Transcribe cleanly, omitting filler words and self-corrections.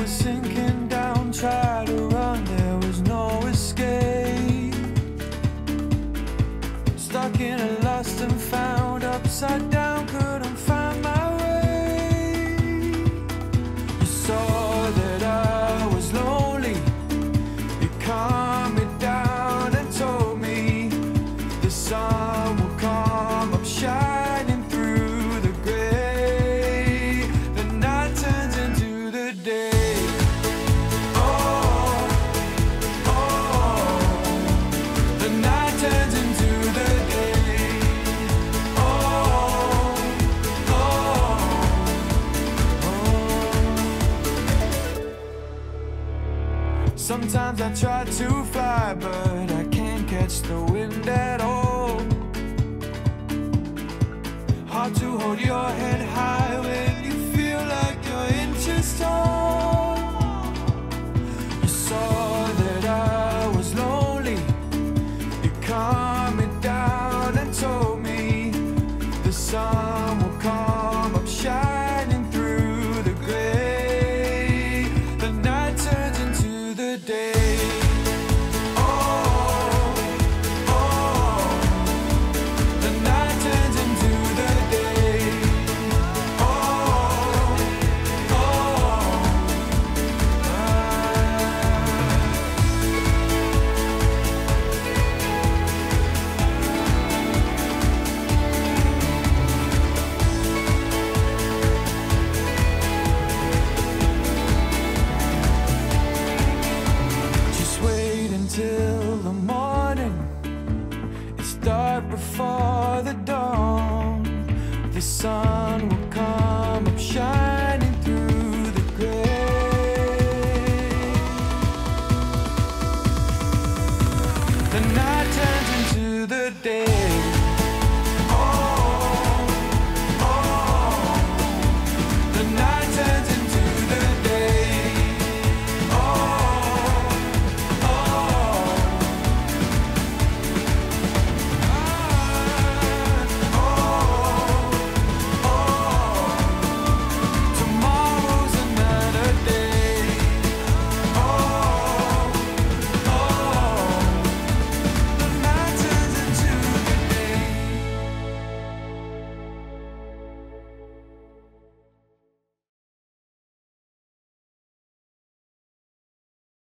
was sinking down, tried to run, there was no escape. Stuck in a lost and found, upside down, couldn't find my way. You saw that I was lonely, you calmed me down and told me the sun will come up shining. Sometimes I try to fly, but I can't catch the wind at all. Hard to hold your head high when you feel like you're inches tall. You saw that I was lonely, you calmed me down and told me the sun will come up shining. Till the morning, it's dark before the dawn. The sun